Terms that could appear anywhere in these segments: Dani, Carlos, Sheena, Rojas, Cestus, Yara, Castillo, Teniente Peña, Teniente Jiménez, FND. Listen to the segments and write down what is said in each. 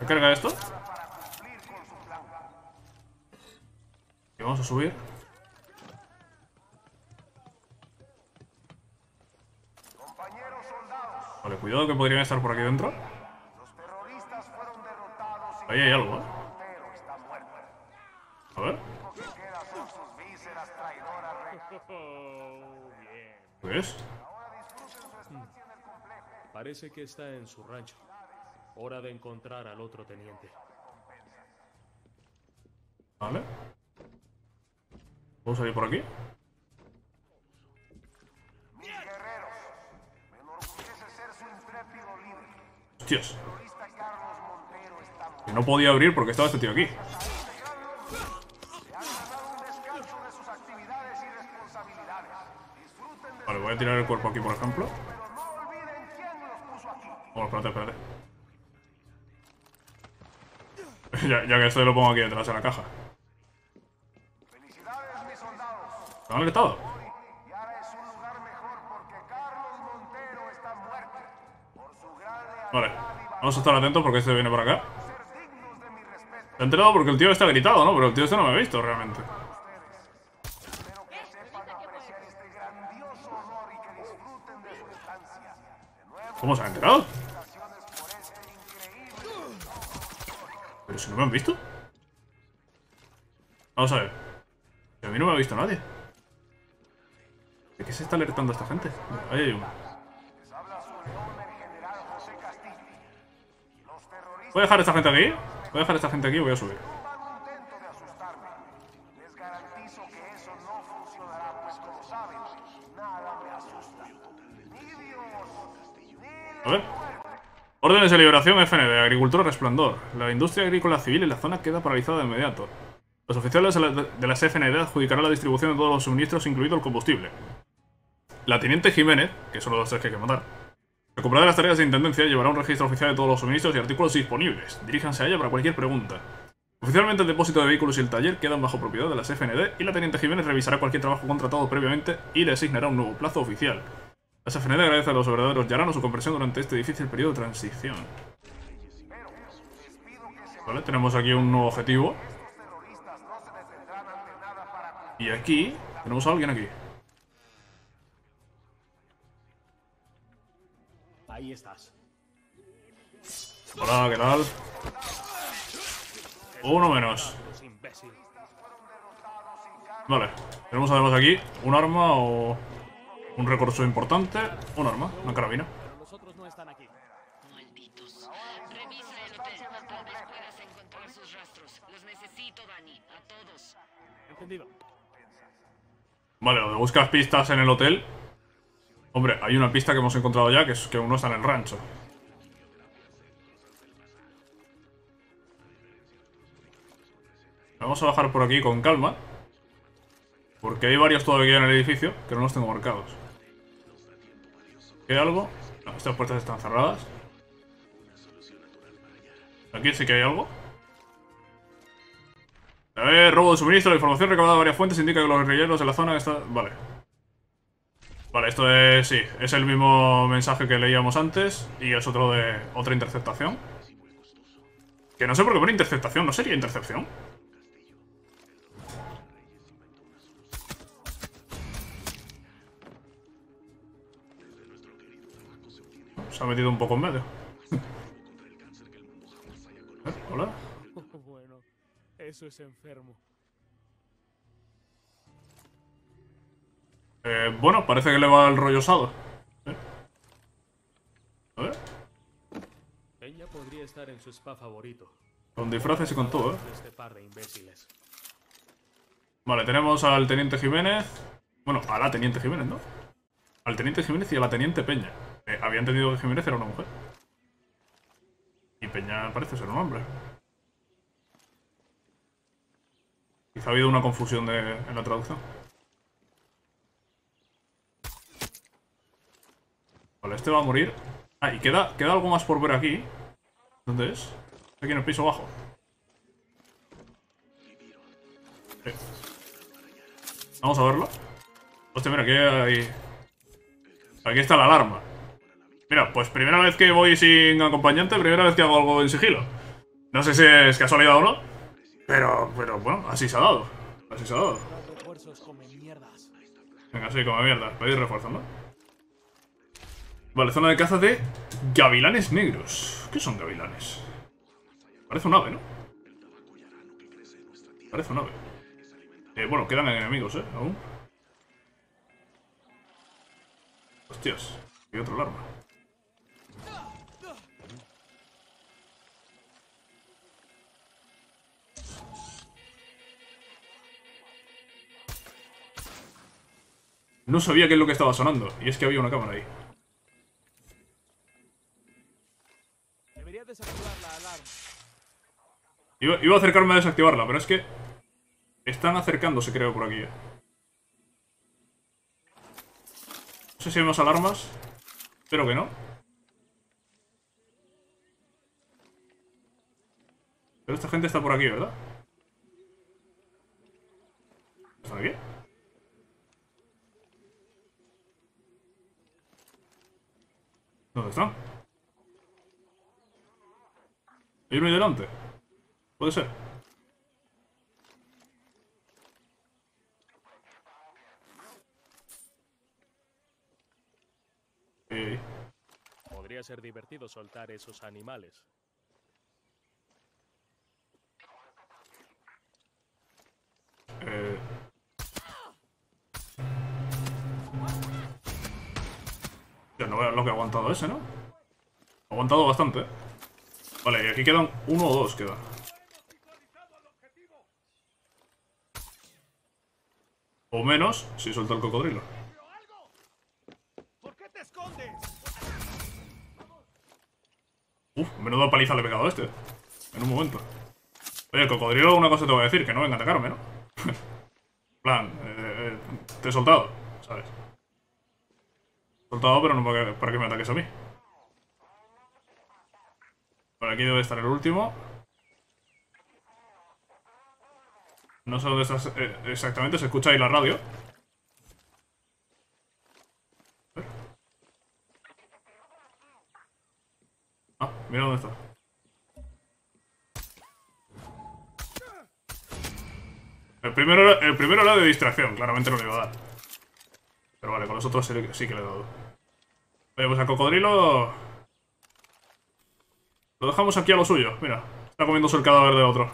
¿Me carga esto? Y vamos a subir. Vale, cuidado que podrían estar por aquí dentro. Ahí hay algo, ¿eh? A ver. ¿Qué es? Parece que está en su rancho. Hora de encontrar al otro teniente. Vale. ¿Puedo salir por aquí? Hostias. Que no podía abrir porque estaba este tío aquí. Vale, voy a tirar el cuerpo aquí, por ejemplo. Oh, espérate, espérate. Ya que esto lo pongo aquí detrás de la caja. Felicidades, mis soldados. ¿Lo han alertado? Hoy, Yara es un lugar mejor porque Carlos Montero está muerto por su gran lealtad. Vale, vamos a estar atentos porque este viene por acá. Se ha enterado porque el tío está gritado, ¿no? Pero el tío este no me ha visto realmente. Espero que sepan apreciar este grandioso honor y que disfruten de su estancia. ¿Cómo se ha enterado? ¿Pero si no me han visto? Vamos a ver. A mí no me ha visto nadie. ¿De qué se está alertando a esta gente? Ahí hay uno. Voy a dejar a esta gente aquí. Voy a dejar a esta gente aquí y voy a subir. A ver. Órdenes de liberación FND, agricultura resplandor. La industria agrícola civil en la zona queda paralizada de inmediato. Los oficiales de las FND adjudicarán la distribución de todos los suministros, incluido el combustible. La Teniente Jiménez, que son los tres que hay que matar, recuperada de las tareas de intendencia, llevará un registro oficial de todos los suministros y artículos disponibles. Diríjanse a ella para cualquier pregunta. Oficialmente el depósito de vehículos y el taller quedan bajo propiedad de las FND y la Teniente Jiménez revisará cualquier trabajo contratado previamente y le asignará un nuevo plazo oficial. La FND agradece a los verdaderos yaranos su comprensión durante este difícil periodo de transición. Vale, tenemos aquí un nuevo objetivo. Y aquí tenemos a alguien aquí. Ahí estás. Hola, ¿qué tal? Uno menos. Vale, tenemos además aquí un arma o... un recurso importante, un arma, una carabina. Nosotros no están aquí. Malditos. Revisa el terreno, tal vez puedas encontrar sus rastros. Los necesito, Dani, a todos. Entendido. Vale, lo de buscar pistas en el hotel. Hombre, hay una pista que hemos encontrado ya, que es que aún no está en el rancho. Vamos a bajar por aquí con calma, porque hay varios todavía en el edificio que no los tengo marcados. ¿Hay algo? No, estas puertas están cerradas. Aquí sí que hay algo. A ver, robo de suministro. La información recabada de varias fuentes indica que los guerrilleros de la zona están... Vale. Vale, esto es... sí, es el mismo mensaje que leíamos antes. Y es otro de... otra interceptación. Que no sé por qué pone interceptación. ¿No sería intercepción? Se ha metido un poco en medio. Hola. Bueno, eso es enfermo. Bueno, parece que le va el rollo osado. A ver. Peña podría estar en su spa favorito. Con disfraces y con todo, ¿eh? Vale, tenemos al Teniente Jiménez. Bueno, a la Teniente Jiménez, ¿no? Al Teniente Jiménez y a la Teniente Peña. Había entendido que Jiménez era una mujer. Y Peña parece ser un hombre. Quizá ha habido una confusión en la traducción. Vale, este va a morir. Ah, y queda algo más por ver aquí. ¿Dónde es? Aquí en el piso bajo. Vamos a verlo. Hostia, mira, aquí hay... Aquí está la alarma. Mira, pues primera vez que voy sin acompañante, primera vez que hago algo en sigilo. No sé si es casualidad o no, pero bueno, así se ha dado. Así se ha dado. Venga, sí, come mierda. Pedir refuerzo, ¿no? Vale, zona de caza de gavilanes negros. ¿Qué son gavilanes? Parece un ave, ¿no? Parece un ave. Bueno, quedan enemigos, aún. Hostias, hay otro alarma. No sabía qué es lo que estaba sonando, y es que había una cámara ahí. Debería desactivar la alarma. Iba a acercarme a desactivarla, pero es que están acercándose, creo, por aquí. No sé si hay más alarmas. Espero que no. Pero esta gente está por aquí, ¿verdad? ¿Están aquí? ¿Dónde están? ¿Hay uno ahí delante? Puede ser. Podría ser divertido soltar esos animales. Yo no veo lo que ha aguantado ese, ¿no? Ha aguantado bastante. Vale, y aquí quedan uno o dos quedan. O menos, si suelta el cocodrilo. ¿Por qué te escondes? Uf, menuda paliza le he pegado a este. En un momento. Oye, el cocodrilo, una cosa te voy a decir, que no venga a atacarme, ¿no? En plan, te he soltado, ¿sabes? Soltado, pero no para que me ataques a mí. Por aquí debe estar el último. No sé dónde estás exactamente, se escucha ahí la radio. Ah, mira dónde está. El primero era de distracción, claramente no le iba a dar. Pero vale, con los otros sí que le he dado. Oye, pues al cocodrilo lo dejamos aquí a lo suyo, mira. Está comiéndose el cadáver de otro.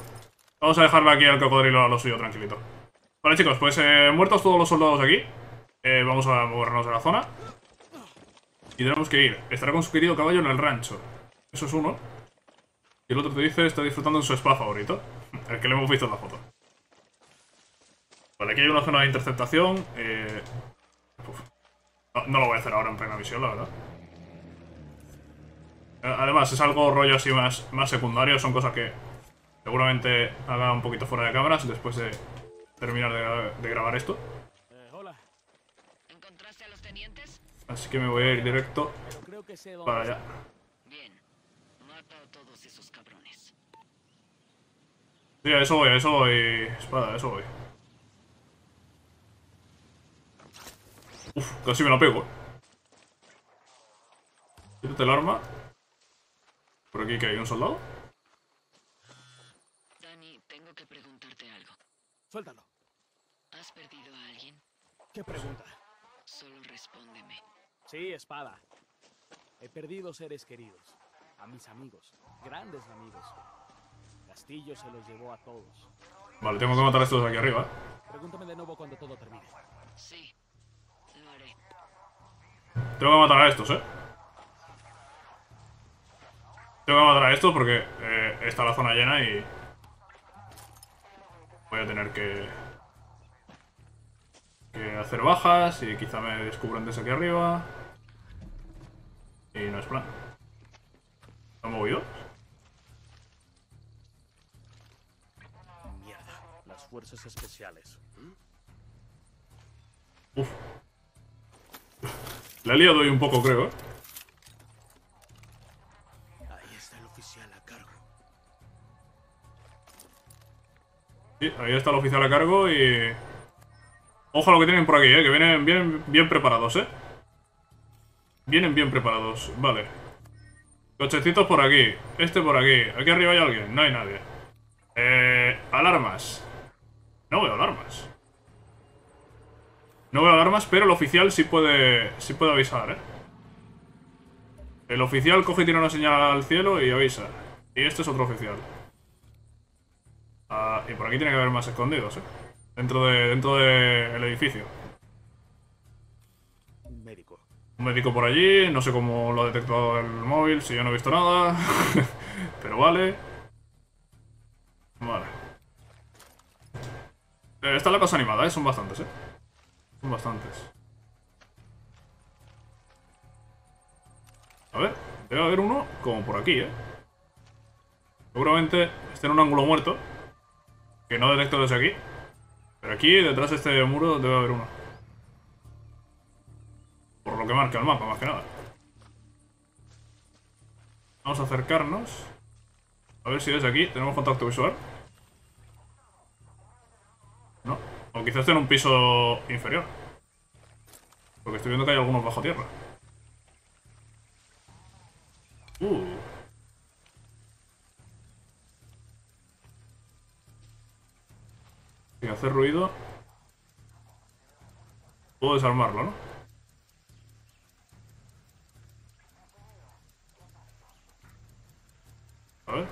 Vamos a dejarlo aquí al cocodrilo a lo suyo, tranquilito. Vale, chicos, pues muertos todos los soldados aquí. Vamos a movernos de la zona. Y tenemos que ir. Estará con su querido caballo en el rancho. Eso es uno. Y el otro te dice, está disfrutando de su spa favorito. El que le hemos visto en la foto. Vale, aquí hay una zona de interceptación. No lo voy a hacer ahora en plena visión, la verdad. Además, es algo rollo así más secundario. Son cosas que seguramente haga un poquito fuera de cámaras después de terminar de grabar esto. Hola. ¿Encontraste a los tenientes? Así que me voy a ir directo para allá. Bien. Mata a todos esos cabrones. Sí, a eso voy, Espada, a eso voy. Uf, casi me la pego, Quítate el arma. Por aquí que hay un soldado. Dani, tengo que preguntarte algo. Suéltalo. ¿Has perdido a alguien? ¿Qué pregunta? Solo respóndeme. Sí, Espada. He perdido seres queridos. A mis amigos. Grandes amigos. Castillo se los llevó a todos. Vale, tengo que matar a estos de aquí arriba. Pregúntame de nuevo cuando todo termine. Sí. Tengo que matar a estos, Tengo que matar a estos porque está la zona llena y voy a tener que hacer bajas y quizá me descubran desde aquí arriba. Y no es plan. ¿Lo han movido? Mierda, las fuerzas especiales. Uf. La he liado hoy un poco, creo, Ahí está el oficial a cargo. Sí, ahí está el oficial a cargo y... Ojo a lo que tienen por aquí, que vienen bien preparados, Vienen bien preparados, vale. Cochecitos por aquí. Este por aquí. Aquí arriba hay alguien. No hay nadie. Alarmas. No veo alarmas. No veo alarmas, pero el oficial sí puede avisar, ¿eh? El oficial coge y tira una señal al cielo y avisa. Y este es otro oficial. Ah, y por aquí tiene que haber más escondidos, ¿eh? Dentro del edificio. Un médico por allí. No sé cómo lo ha detectado el móvil, si yo no he visto nada. Pero vale. Vale. Esta es la cosa animada, ¿eh? Son bastantes, ¿eh? Son bastantes. A ver, debe haber uno como por aquí, ¿eh? Seguramente esté en un ángulo muerto, que no detecto desde aquí. Pero aquí, detrás de este muro, debe haber uno. Por lo que marca el mapa, más que nada. Vamos a acercarnos. A ver si desde aquí tenemos contacto visual. No, o quizás esté en un piso inferior, porque estoy viendo que hay algunos bajo tierra. Sin hacer ruido puedo desarmarlo, ¿no? A ver.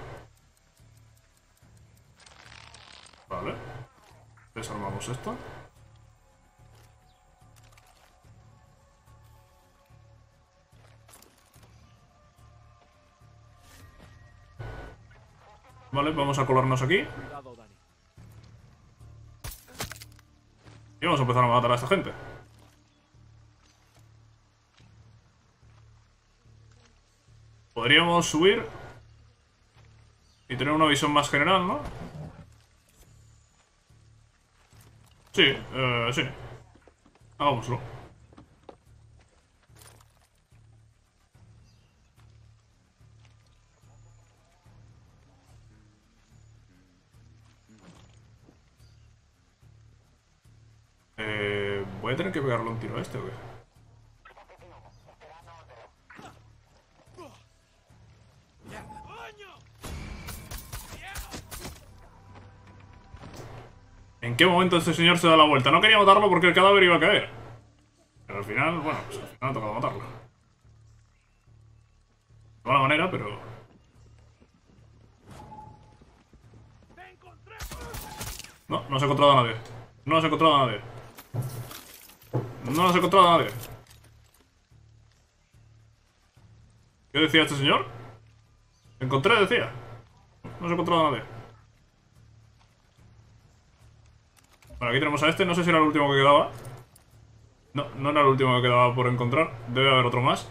Vale. Desarmamos esto. Vale, vamos a colarnos aquí. Y vamos a empezar a matar a esta gente. Podríamos subir y tener una visión más general, ¿no? Sí, sí. Hagámoslo. Voy a tener que pegarle un tiro a este, ¿o qué? ¿En qué momento este señor se da la vuelta? No quería matarlo porque el cadáver iba a caer. Pero al final, bueno, pues al final ha tocado matarlo. De mala manera, pero... No, no se ha encontrado a nadie. No se ha encontrado a nadie. No se ha encontrado a nadie. ¿Qué decía este señor? Encontré, decía. No se ha encontrado a nadie. Bueno, aquí tenemos a este, no sé si era el último que quedaba. No, no era el último que quedaba por encontrar. Debe haber otro más.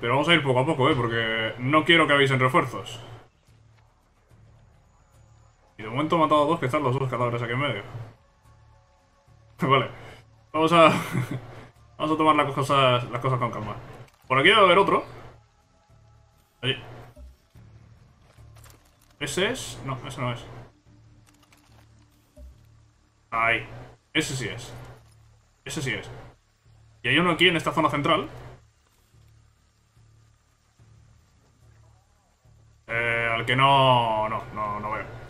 Pero vamos a ir poco a poco, porque no quiero que avisen refuerzos. Y de momento he matado a dos, que están los dos cadáveres aquí en medio. Vale, vamos a... vamos a tomar las cosas con calma. Por aquí debe haber otro. Allí. ¿Ese es? No, ese no es. Ahí, ese sí es. Ese sí es. Y hay uno aquí en esta zona central. Al que no veo.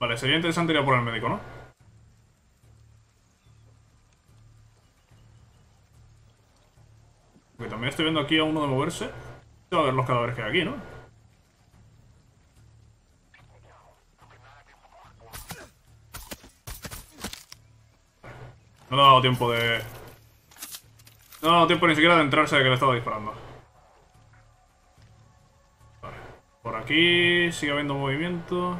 Vale, sería interesante ir a por el médico, ¿no? Porque también estoy viendo aquí a uno de moverse. Voy a ver los cadáveres que hay aquí, ¿no? No le ha dado tiempo de... No le ha dado tiempo ni siquiera de enterarse de que le estaba disparando. Vale. Por aquí sigue habiendo movimiento.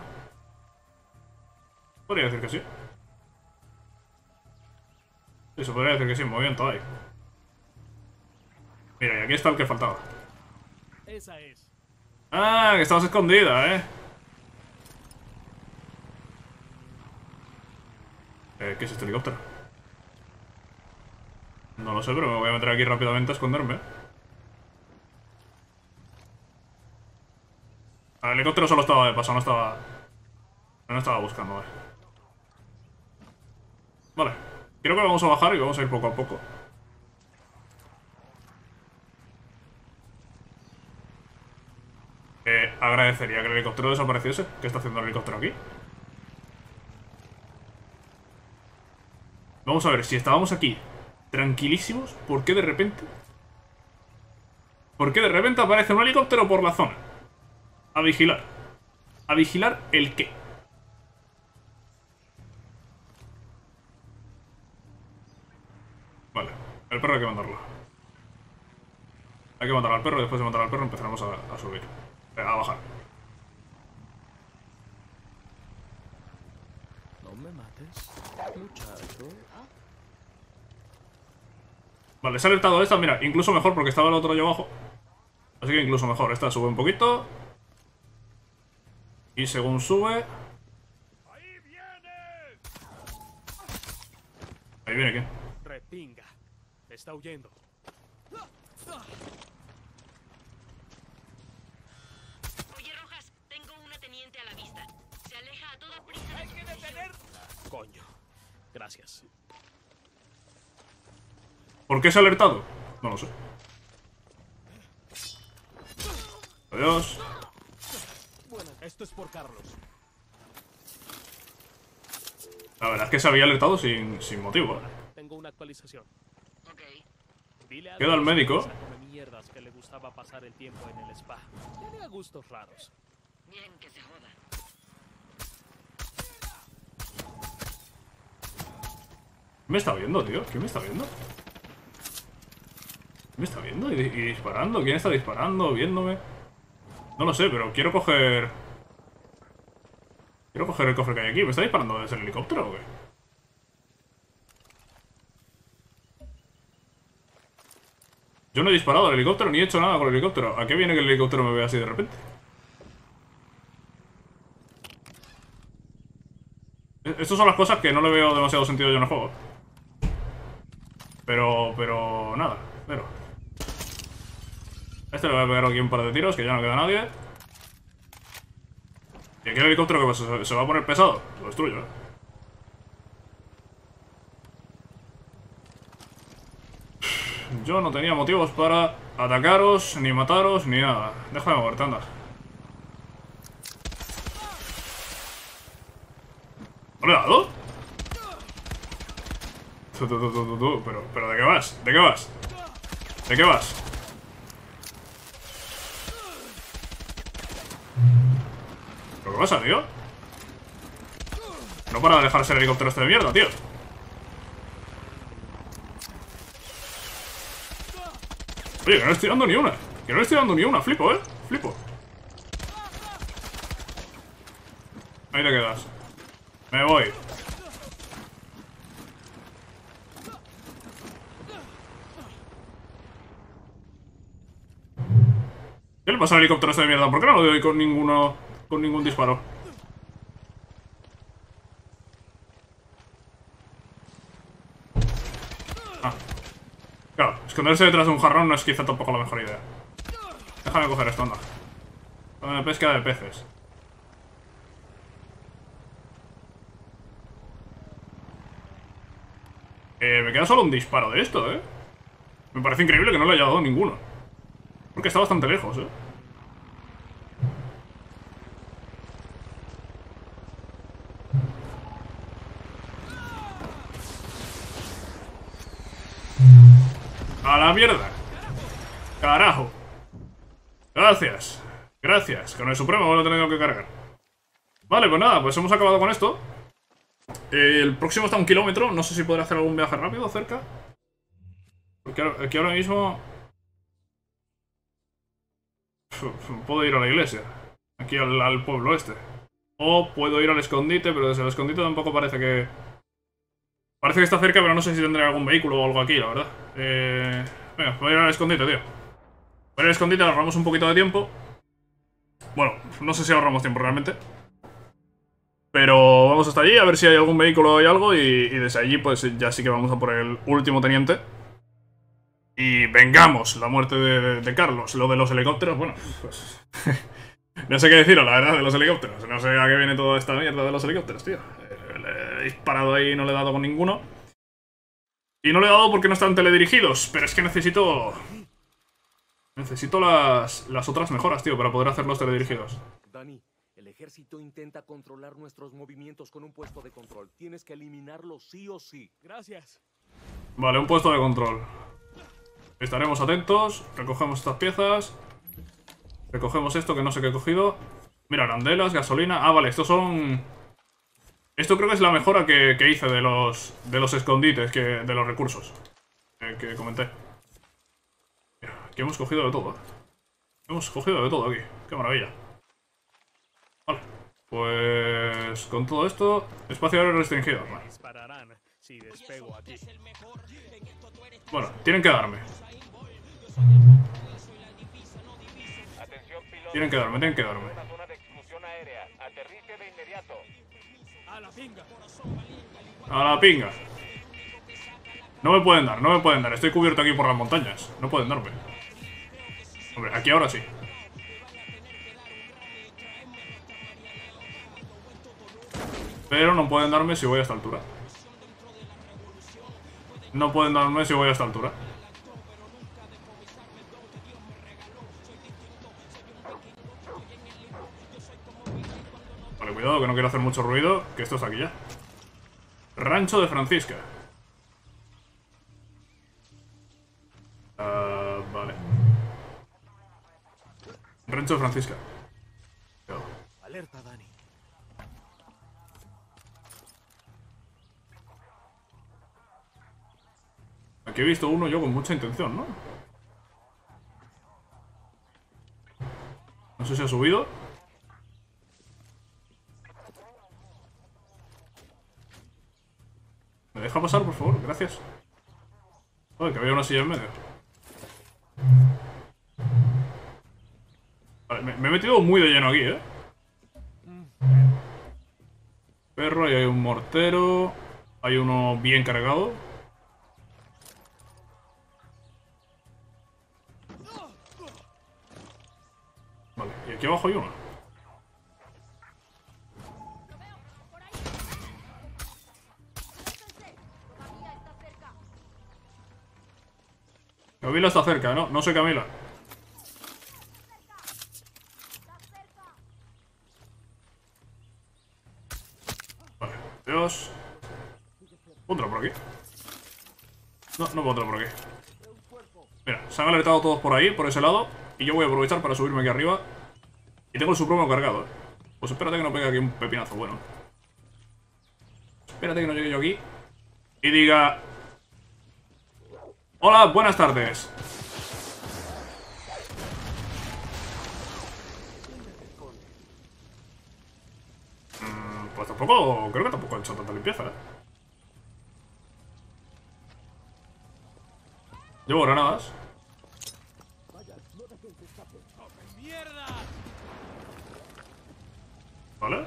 Podría decir que sí. Sí, se podría decir que sí, movimiento hay. Mira, y aquí está el que faltaba. Esa es. Ah, que estabas escondida, ¿eh? ¿Qué es este helicóptero? No lo sé, pero me voy a meter aquí rápidamente a esconderme. El helicóptero solo estaba de paso, no estaba buscando, vale. Vale, creo que vamos a bajar y vamos a ir poco a poco. agradecería que el helicóptero desapareciese. ¿Qué está haciendo el helicóptero aquí? Vamos a ver, si estábamos aquí tranquilísimos, ¿por qué de repente? ¿Por qué de repente aparece un helicóptero por la zona? A vigilar. ¿A vigilar el qué? Vale, el perro hay que mandarlo. Hay que matar al perro, después de matar al perro empezaremos a subir. A bajar. No me mates, muchacho. Vale, se ha alertado esta, mira, incluso mejor porque estaba el otro allá abajo. Así que incluso mejor, esta sube un poquito. Y según sube... Ahí viene, ¿quién? Repinga, está huyendo. Oye, Rojas, tengo una teniente a la vista. Se aleja a toda prisa. Hay que detenerla. Coño, gracias. ¿Por qué se ha alertado? No lo sé. Adiós. Bueno, esto es por Carlos. La verdad es que se había alertado sin motivo, ¿eh? Tengo una actualización. Ok. Queda el médico. Mierdas que le gustaba pasar el tiempo en el spa. Tenía gustos raros. Bien que se joda. ¿Me está viendo, tío? ¿Quién me está viendo? ¿Me está viendo? ¿Y disparando? ¿Quién está disparando? ¿Viéndome? No lo sé, pero quiero coger... Quiero coger el cofre que hay aquí. ¿Me está disparando desde el helicóptero o qué? Yo no he disparado al helicóptero ni he hecho nada con el helicóptero. ¿A qué viene que el helicóptero me vea así de repente? Estas son las cosas que no le veo demasiado sentido yo en el juego. Pero... nada. Pero... Este le voy a pegar aquí un par de tiros, que ya no queda nadie. Y aquí el helicóptero que pasa, se va a poner pesado. Lo destruyo, ¿eh? Yo no tenía motivos para atacaros, ni mataros, ni nada. Deja de moverte, anda. ¿No le he dado? Pero ¿de qué vas? ¿De qué vas? ¿De qué vas? ¿Pero qué pasa, tío? No para de dejarse el helicóptero este de mierda, tío. Oye, que no le estoy dando ni una. Que no le estoy dando ni una, flipo, ¿eh? Flipo. Ahí te quedas. Me voy. ¿Qué le pasa al helicóptero este de mierda? ¿Por qué no lo doy con ningún disparo? Ah. Claro, esconderse detrás de un jarrón no es quizá tampoco la mejor idea. Déjame coger esto, anda. Dame pesca de peces. Me queda solo un disparo de esto, ¿eh? Me parece increíble que no le haya dado ninguno. Porque está bastante lejos, ¿eh? ¡A la mierda! ¡Carajo! Gracias. Gracias. Con el Supremo lo he tenido que cargar. Vale, pues nada. Pues hemos acabado con esto. El próximo está a 1 kilómetro. No sé si podré hacer algún viaje rápido cerca. Porque aquí ahora mismo... Puedo ir a la iglesia. Aquí al pueblo este. O puedo ir al escondite, pero desde el escondite tampoco parece que... Parece que está cerca, pero no sé si tendré algún vehículo o algo aquí, la verdad. Venga, voy a ir al escondite, tío. Voy a ir al escondite, ahorramos un poquito de tiempo. Bueno, no sé si ahorramos tiempo realmente. Pero vamos hasta allí, a ver si hay algún vehículo o hay algo. Y desde allí, pues ya sí que vamos a por el último teniente. Y vengamos la muerte de Carlos. Lo de los helicópteros, bueno, pues... no sé qué deciros, la verdad, de los helicópteros. No sé a qué viene toda esta mierda de los helicópteros, tío. Le he disparado ahí y no le he dado con ninguno. Y no le he dado porque no están teledirigidos. Pero es que necesito... Necesito las otras mejoras, tío, para poder hacer los teledirigidos. Dani, el ejército intenta controlar nuestros movimientos con un puesto de control. Tienes que eliminarlo sí o sí. Gracias. Vale, un puesto de control. Estaremos atentos. Recogemos estas piezas. Recogemos esto que no sé qué he cogido. Mira, arandelas, gasolina. Ah, vale, estos son... Esto creo que es la mejora que hice de los escondites, de los recursos que comenté. Que hemos cogido de todo. Hemos cogido de todo aquí. Qué maravilla. Vale. Pues con todo esto, espacio aéreo restringido. Vale. Bueno, tienen que darme. Tienen que darme. A la pinga. No me pueden dar. Estoy cubierto aquí por las montañas. No pueden darme. Hombre, aquí ahora sí. Pero no pueden darme si voy a esta altura. Vale, cuidado que no quiero hacer mucho ruido. Que esto está aquí ya. Rancho de Francisca. Vale. Rancho de Francisca. Alerta, Dani. Aquí he visto uno yo con mucha intención, ¿no? No sé si ha subido. ¿Me deja pasar, por favor? Gracias. Joder, que había una silla en medio. Vale, me he metido muy de lleno aquí, ¿eh? Perro, ahí hay un mortero. Hay uno bien cargado. Vale, y aquí abajo hay uno. Camila está cerca, ¿no? No soy Camila. Vale, adiós. ¿Otro por aquí? No, no puedo entrar por aquí. Mira, se han alertado todos por ahí, por ese lado. Y yo voy a aprovechar para subirme aquí arriba. Y tengo el supremo cargado, ¿eh? Pues espérate que no pegue aquí un pepinazo, bueno. Espérate que no llegue yo aquí y diga... Hola, buenas tardes. Pues tampoco... Creo que tampoco he hecho tanta limpieza, ¿eh? Llevo granadas. ¿Vale?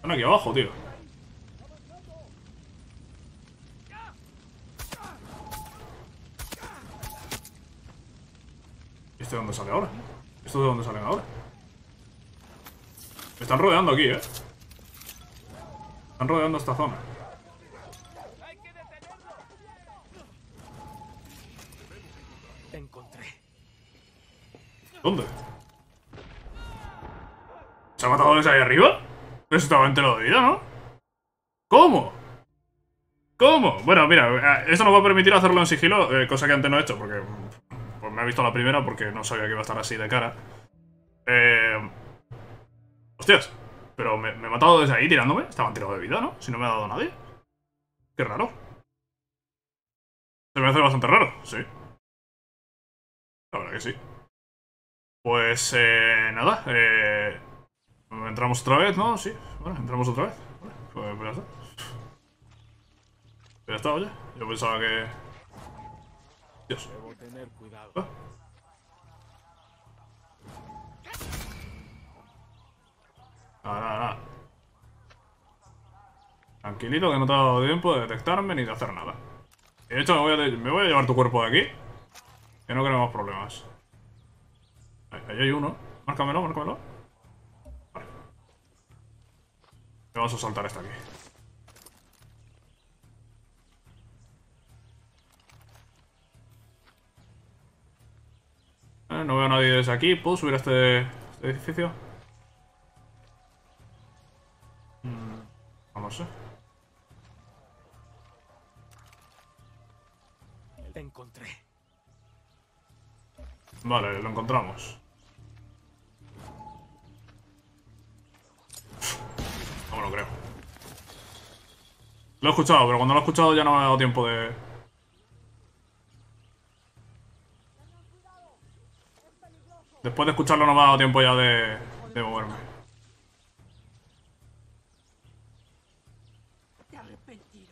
Están aquí abajo, tío. ¿Este de dónde sale ahora? ¿Estos de dónde salen ahora? Me están rodeando aquí, ¿eh? Están rodeando esta zona. ¿Dónde? ¿Se ha matado desde ahí arriba? Eso estaba enterado de vida, ¿no? ¿Cómo? Bueno, mira, esto nos va a permitir hacerlo en sigilo, cosa que antes no he hecho, porque pues me ha visto la primera, porque no sabía que iba a estar así de cara. Hostias, pero me he matado desde ahí tirándome. Estaba enterado de vida, ¿no? Si no me ha dado nadie. Qué raro. Se me hace bastante raro, sí. La verdad que sí. Pues nada, entramos otra vez, ¿no? Sí, bueno, entramos otra vez. Vale, pues ya está. Ya está, oye. Yo pensaba que... Dios. Debo tener cuidado. ¿Ah? Nada. Tranquilito, que no te ha dado tiempo de detectarme ni de hacer nada. De hecho, me voy a llevar tu cuerpo de aquí. Que no queremos problemas. Ahí hay uno. Márcamelo. Vale. Vamos a saltar hasta aquí. No veo a nadie desde aquí. ¿Puedo subir a este edificio? Vamos, Lo encontré. Vale, lo encontramos. No me lo creo. Lo he escuchado, pero cuando lo he escuchado ya no me ha dado tiempo de... Después de escucharlo no me ha dado tiempo ya de moverme.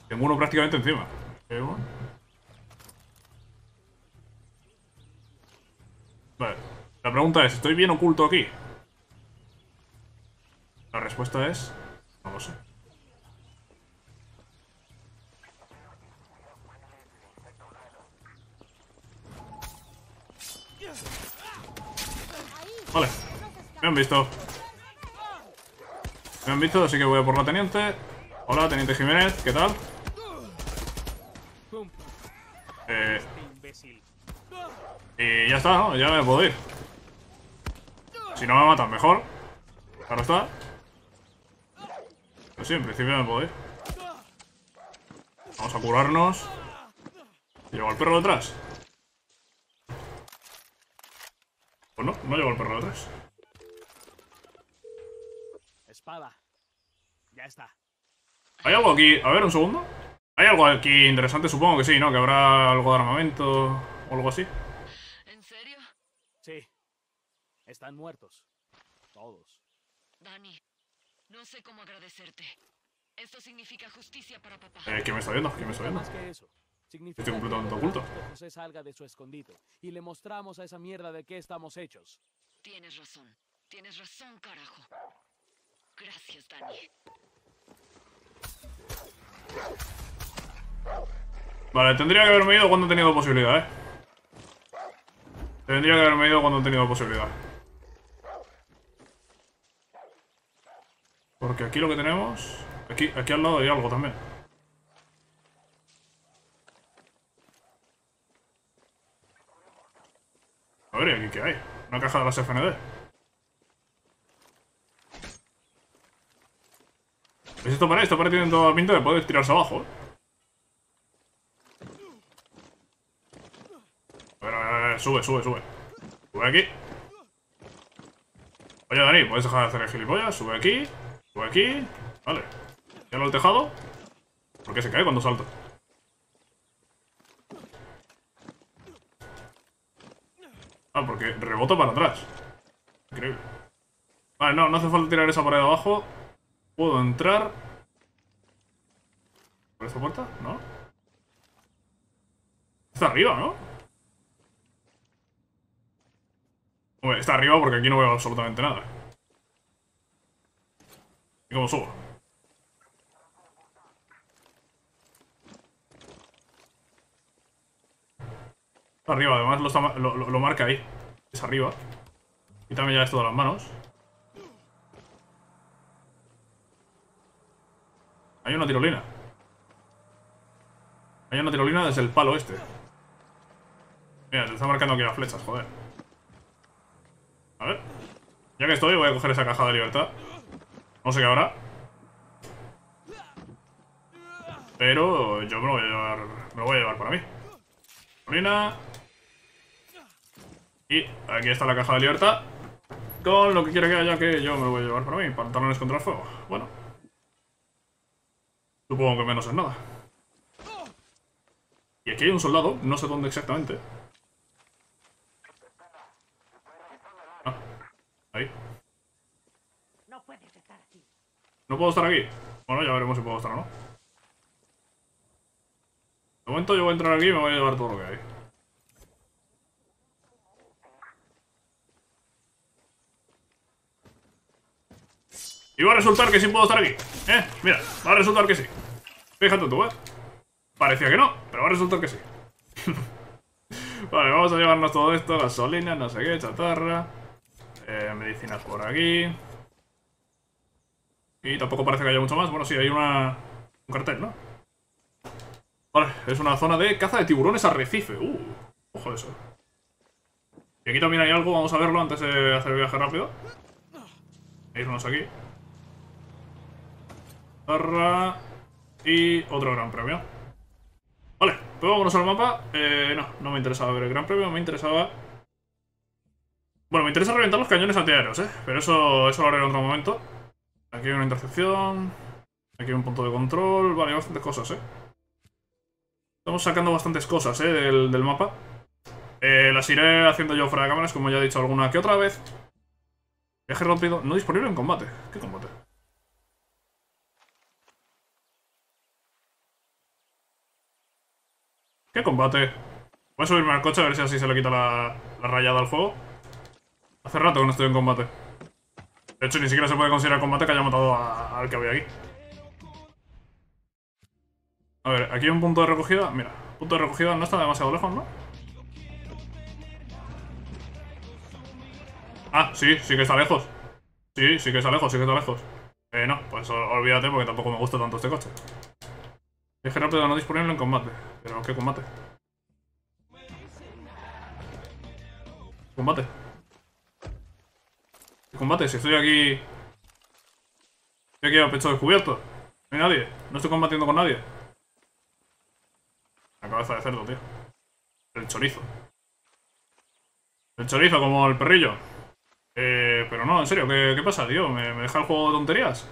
Tengo uno prácticamente encima. Vale. La pregunta es, ¿estoy bien oculto aquí? La respuesta es... no lo sé. Vale, me han visto. Me han visto, así que voy a por la teniente. Hola, teniente Jiménez, ¿qué tal? Y ya está, ¿no? Ya me puedo ir. Si no me matan, mejor. Claro está. Pues sí, en principio me puedo ir. Vamos a curarnos. Llevo al perro detrás. Pues no, no llevo el perro atrás. Espada. Ya está. ¿Hay algo aquí? A ver, un segundo. ¿Hay algo aquí interesante? Supongo que sí, ¿no? Que habrá algo de armamento o algo así. ¿En serio? Sí. Están muertos. Todos. Dani, no sé cómo agradecerte. Esto significa justicia para papá. ¿Qué me está viendo? ¿Qué me está viendo? Más que eso. Estoy completamente oculto. José salga de su escondite y le mostramos a esa mierda de qué estamos hechos. Tienes razón, carajo. Gracias, Dani. Vale, tendría que haberme ido cuando he tenido posibilidad, Tendría que haberme ido cuando he tenido posibilidad. Porque aquí lo que tenemos... Aquí al lado hay algo también. A ver, ¿y aquí qué hay? Una caja de las FND. ¿Veis esta pared? Esta pared tiene toda la pinta de poder tirarse abajo. A ver, sube. Sube aquí. Oye, Dani, ¿puedes dejar de hacer el gilipollas? Sube aquí. Vale. Llévalo al tejado. ¿Por qué se cae cuando salta? Ah, porque rebota para atrás. Increíble. Vale, no hace falta tirar esa pared abajo. Puedo entrar. ¿Por esta puerta? No. Está arriba, ¿no? Bueno, está arriba porque aquí no veo absolutamente nada. ¿Y cómo subo? Arriba, además lo marca ahí. Es arriba. Quítame ya esto de las manos. Hay una tirolina. Hay una tirolina desde el palo este. Mira, te está marcando aquí las flechas, joder. A ver. Ya que estoy, voy a coger esa caja de libertad. No sé qué habrá. Pero yo me lo voy a llevar. Me lo voy a llevar para mí. Tirolina. Y aquí está la caja de libertad. Con lo que quiera que haya, que yo me lo voy a llevar para mí. Pantalones contra el fuego. Bueno. Supongo que menos es nada. Y aquí hay un soldado. No sé dónde exactamente. Ah. Ahí. No puedes estar aquí. ¿No puedo estar aquí? Bueno, ya veremos si puedo estar o no. De momento yo voy a entrar aquí y me voy a llevar todo lo que hay. Y va a resultar que sí puedo estar aquí, mira, va a resultar que sí. Fíjate tú, parecía que no, pero va a resultar que sí. Vale, vamos a llevarnos todo esto, gasolina, no sé qué, chatarra, medicinas por aquí. Y tampoco parece que haya mucho más. Bueno, sí, hay un cartel, ¿no? Vale, es una zona de caza de tiburones arrecife. Ojo eso. Y aquí también hay algo, vamos a verlo antes de hacer el viaje rápido. Irnos aquí. Barra. Y otro gran premio. Vale, pues vámonos al mapa. No me interesaba ver el gran premio, me interesaba... Bueno, me interesa reventar los cañones antiaéreos, pero eso lo haré en otro momento. Aquí hay una intercepción. Aquí hay un punto de control. Vale, hay bastantes cosas, Estamos sacando bastantes cosas, del mapa. Las iré haciendo yo fuera de cámaras, como ya he dicho alguna que otra vez. Viaje rápido. No disponible en combate. ¿Qué combate? ¿Qué combate? Voy a subirme al coche a ver si así se le quita la rayada al fuego. Hace rato que no estoy en combate. De hecho, ni siquiera se puede considerar combate que haya matado al que había aquí. A ver, aquí hay un punto de recogida. Mira, punto de recogida no está demasiado lejos, ¿no? Ah, sí, sí que está lejos. Sí, sí que está lejos, sí que está lejos. No, pues olvídate porque tampoco me gusta tanto este coche. Viaje rápido no disponible en combate. Pero ¿qué combate? ¿Combate? Combate, si estoy aquí. Estoy aquí a pecho descubierto. No hay nadie, no estoy combatiendo con nadie. La cabeza de cerdo, tío. El chorizo. El chorizo como el perrillo. Pero no, en serio, ¿qué pasa, tío? ¿Me deja el juego de tonterías?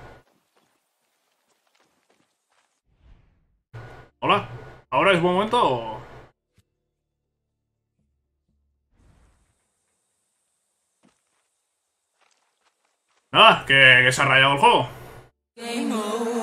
Hola, ¿ahora es buen momento o...? Nada, que se ha rayado el juego.